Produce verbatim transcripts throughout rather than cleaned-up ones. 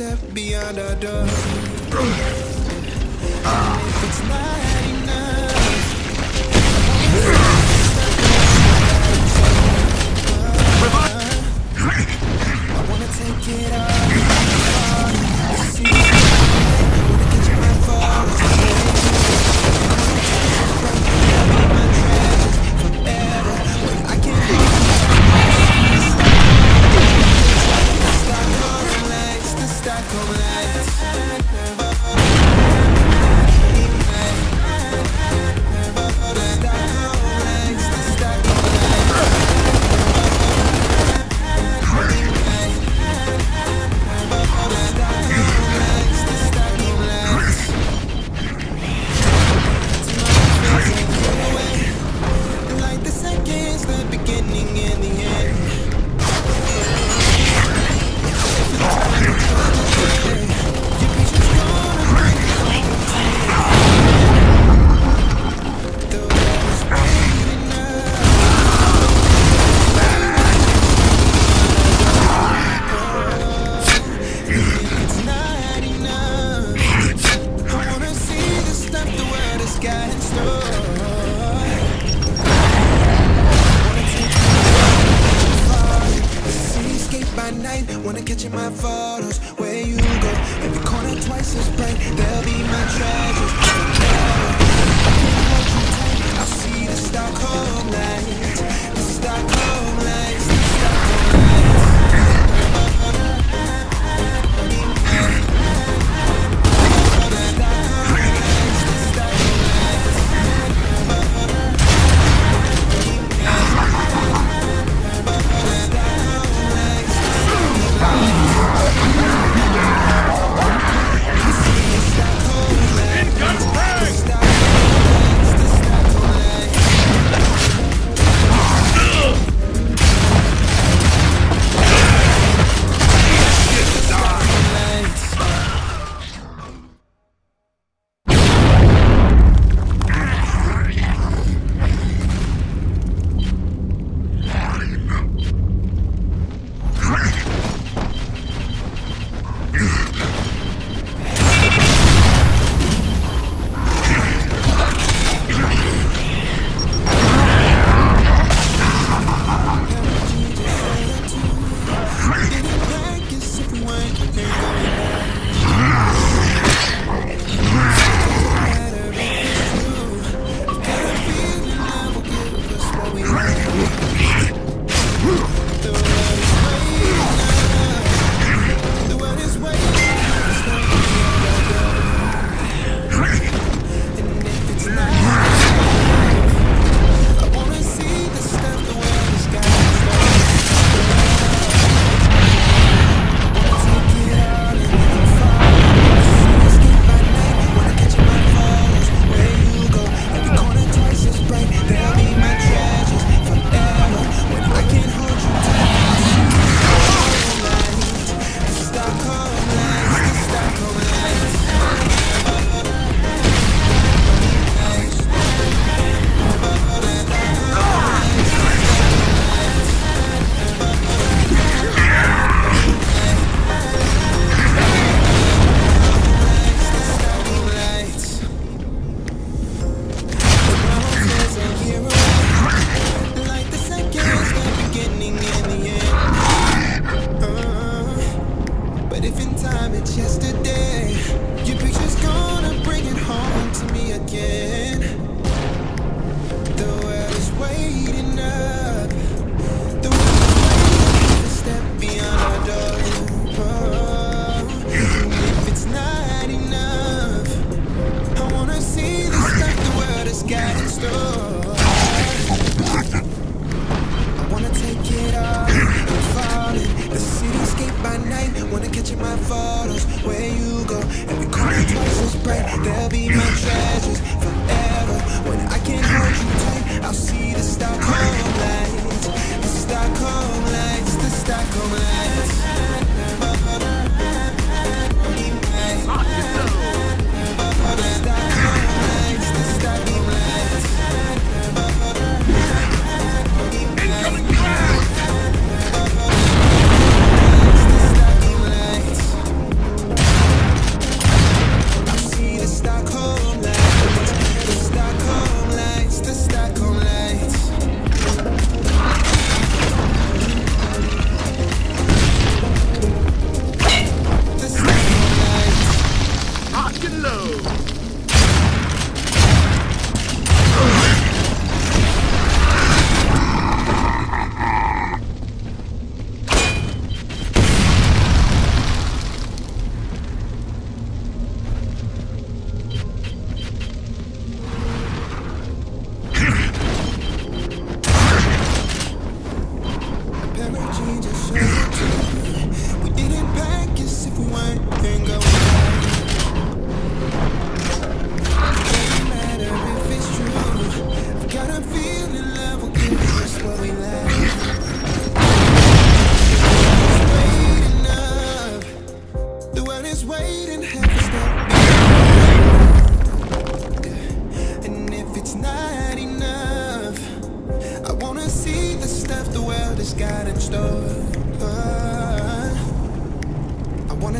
step beyond our door. If it's not enough, I wanna take it all. See, Stockholm Lights. Wanna catch in my photos, where you go. Every corner twice as bright, they'll be my treasures. I'll see the Stockholm lights, the Stockholm lights, the Stockholm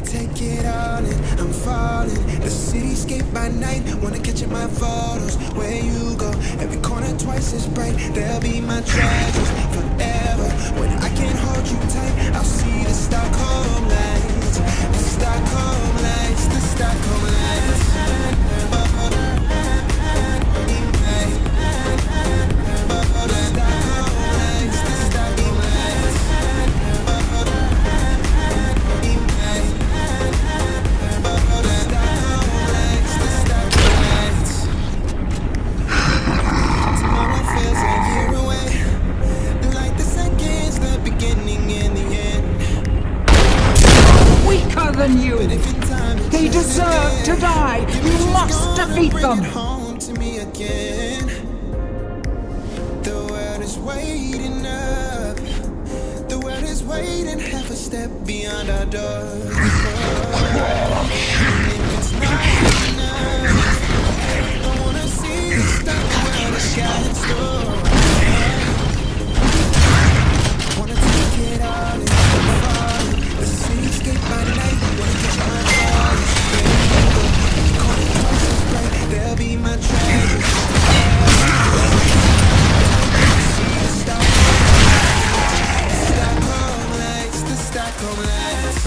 wanna take it all in, I'm falling. The cityscape by night, wanna catch in my photos. Where you go, every corner twice as bright. There'll be my treasures forever. When I can't hold you tight, I'll see the Stockholm lights. The Stockholm lights, the Stockholm lights. You. They deserve to die. You must defeat them. Home to me again. The world is waiting up. The world is waiting half a step beyond our door. I wanna see you stuck where the sky's going. Wanna take it all in. The cityscape by night, wanna catch my thoughts. Every corner twice as bright, there'll be my treasures. The Stockholm lights, the Stockholm lights.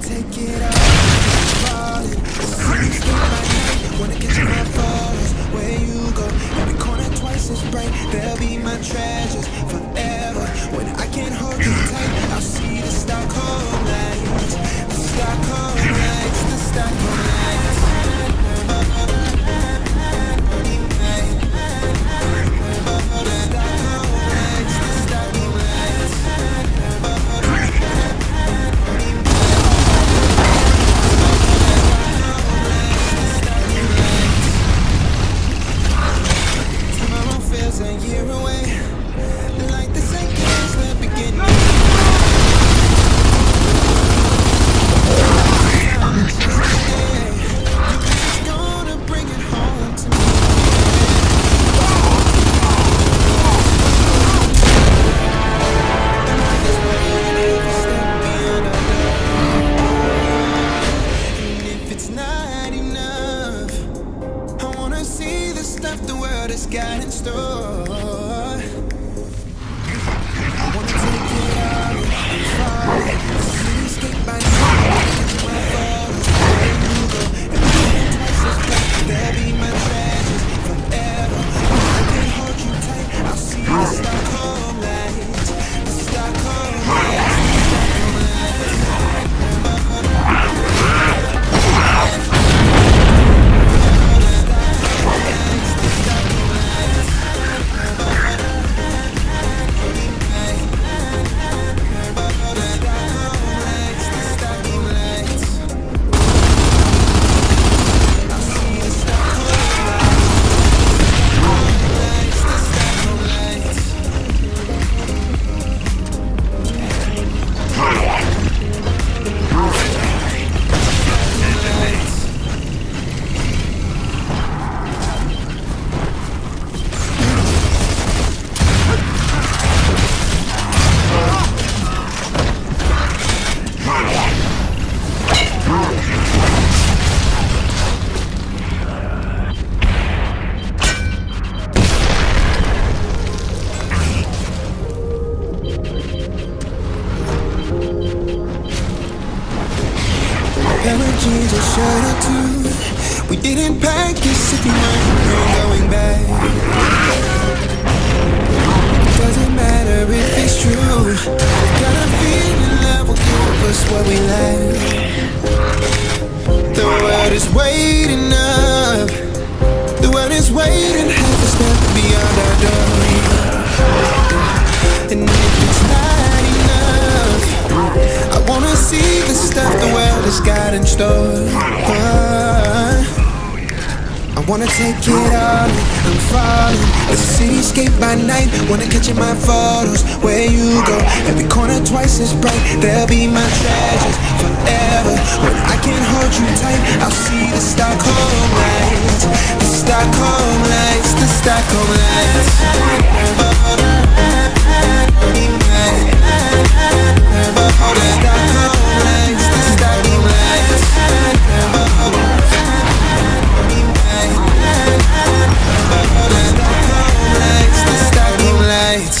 Take it out, falling. Wanna catch my photos. Where you go, every corner twice as bright. There'll be my treasures forever. When I can't hold you tight, I'll see the Stockholm lights. The Stockholm lights, the Stockholm lights. Away, like the seconds that begin. dreams are shattered too. We didn't pack this if you weren't going back. Doesn't matter if it's true. I've got a feeling love will give us what we lack. The world is waiting up. The world is waiting half a step beyond our door. And if it's not enough, I wanna see the stuff the world has got in store. uh, I wanna take it all, I'm falling. The cityscape by night, wanna catch in my photos. Where you go, every corner twice as bright. They'll be my treasures forever. When I can't hold you tight, I'll see the Stockholm lights. The Stockholm lights, the Stockholm lights. Oh, the Stockholm lights, the Stockholm lights. Oh, the Stockholm lights, the Stockholm lights.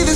the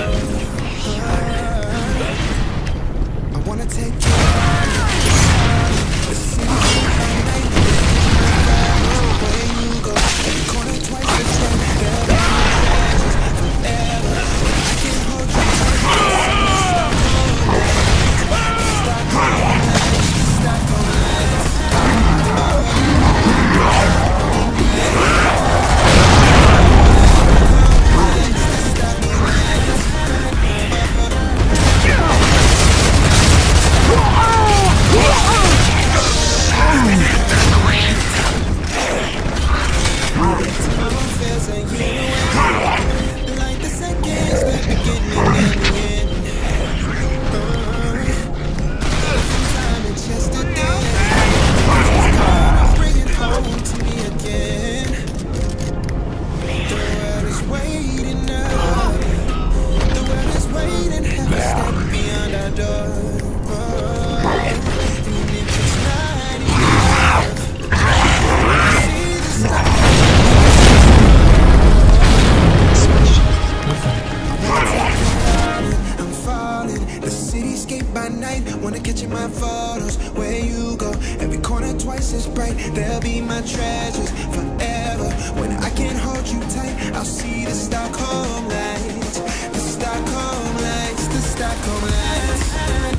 I wanna take there'll be my treasures forever. When I can't hold you tight, I'll see the Stockholm lights. The Stockholm lights, the Stockholm lights.